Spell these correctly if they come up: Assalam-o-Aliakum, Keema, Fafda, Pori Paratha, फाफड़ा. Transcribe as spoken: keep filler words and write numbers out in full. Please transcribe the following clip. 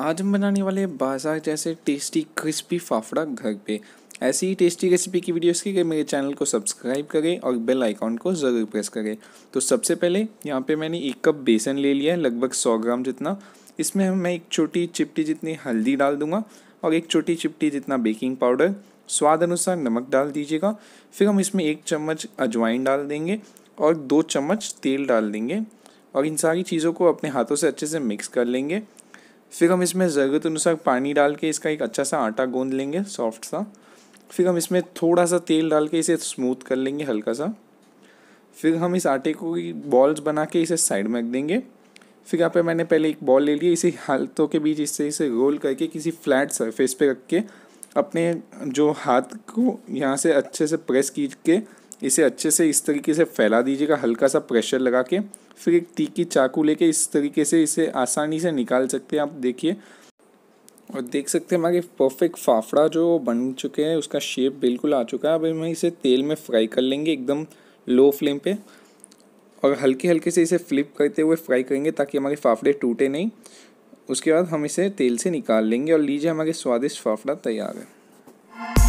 आज हम बनाने वाले बाजार जैसे टेस्टी क्रिस्पी फाफड़ा घर पे। ऐसी ही टेस्टी रेसिपी की वीडियोस के लिए मेरे चैनल को सब्सक्राइब करें और बेल आइकॉन को ज़रूर प्रेस करें। तो सबसे पहले यहाँ पे मैंने एक कप बेसन ले लिया है, लगभग सौ ग्राम जितना। इसमें मैं एक छोटी चिपटी जितनी हल्दी डाल दूंगा और एक छोटी चिपटी जितना बेकिंग पाउडर, स्वाद अनुसार नमक डाल दीजिएगा। फिर हम इसमें एक चम्मच अजवाइन डाल देंगे और दो चम्मच तेल डाल देंगे और इन सारी चीज़ों को अपने हाथों से अच्छे से मिक्स कर लेंगे। फिर हम इसमें ज़रूरत अनुसार पानी डाल के इसका एक अच्छा सा आटा गूंद लेंगे, सॉफ्ट सा। फिर हम इसमें थोड़ा सा तेल डाल के इसे स्मूथ कर लेंगे हल्का सा। फिर हम इस आटे को बॉल्स बना के इसे साइड में रख देंगे। फिर यहाँ पे मैंने पहले एक बॉल ले लिया, इसे हाथों के बीच इससे इसे रोल करके किसी फ्लैट सरफेस पे रख के अपने जो हाथ को यहाँ से अच्छे से प्रेस करके इसे अच्छे से इस तरीके से फैला दीजिएगा, हल्का सा प्रेशर लगा के। फिर एक तीखी चाकू लेके इस तरीके से इसे आसानी से निकाल सकते हैं आप, देखिए। और देख सकते हैं हमारे परफेक्ट फाफड़ा जो बन चुके हैं, उसका शेप बिल्कुल आ चुका है। अब हम इसे तेल में फ्राई कर लेंगे एकदम लो फ्लेम पे और हल्के हल्के से इसे फ्लिप करते हुए फ्राई करेंगे ताकि हमारे फाफड़े टूटे नहीं। उसके बाद हम इसे तेल से निकाल लेंगे और लीजिए हमारे स्वादिष्ट फाफड़ा तैयार है।